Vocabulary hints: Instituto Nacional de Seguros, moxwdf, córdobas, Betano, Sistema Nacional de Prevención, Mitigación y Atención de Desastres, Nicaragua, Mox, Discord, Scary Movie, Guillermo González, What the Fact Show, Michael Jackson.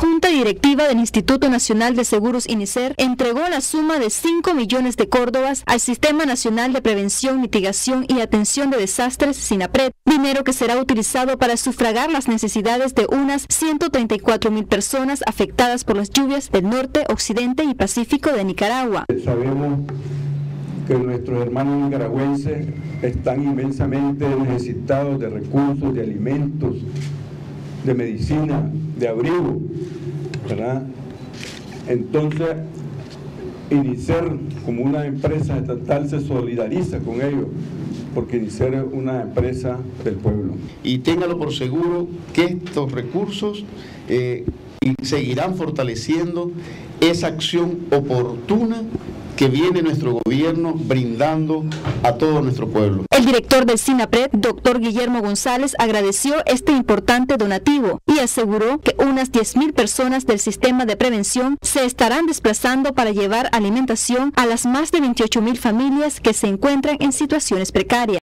Junta Directiva del Instituto Nacional de Seguros, INISER, entregó la suma de 5 millones de córdobas al Sistema Nacional de Prevención, Mitigación y Atención de Desastres, SINAPRED, dinero que será utilizado para sufragar las necesidades de unas 134.000 personas afectadas por las lluvias del norte, occidente y pacífico de Nicaragua. Sabemos que nuestros hermanos nicaragüenses están inmensamente necesitados de recursos, de alimentos, de medicina, de abrigo, ¿verdad? Entonces, INISER, como una empresa estatal, se solidariza con ellos, porque INISER es una empresa del pueblo. Y téngalo por seguro que estos recursos seguirán fortaleciendo esa acción oportuna que viene nuestro gobierno brindando a todo nuestro pueblo. El director del SINAPRED, doctor Guillermo González, agradeció este importante donativo y aseguró que unas 10.000 personas del sistema de prevención se estarán desplazando para llevar alimentación a las más de 28.000 familias que se encuentran en situaciones precarias.